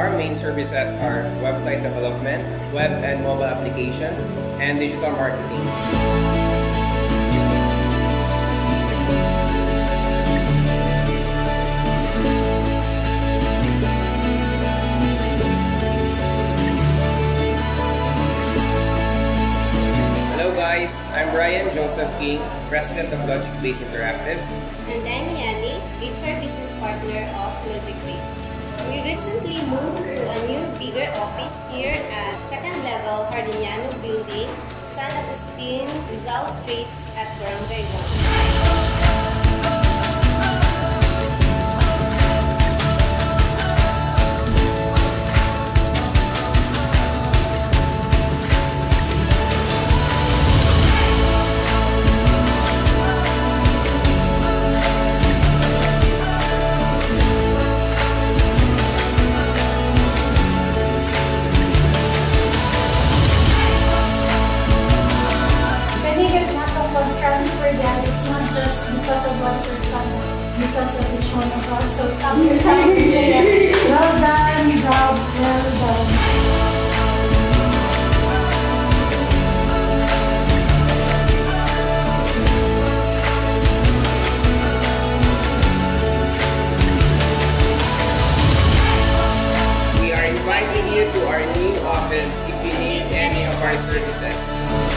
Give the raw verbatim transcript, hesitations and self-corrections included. our main services are website development, web and mobile application, and digital marketing. I'm Brian Joseph King, President of LogicBase Interactive. And I'm Yanni, H R Business Partner of LogicBase. We recently moved to a new, bigger office here at Second Level Cardiniano Building, San Agustin Rizal Streets at Durango. Because of one person, because of each one of us. So come here, San Agustin. Well done, job, well done. We are inviting you to our new office if you need any of our services.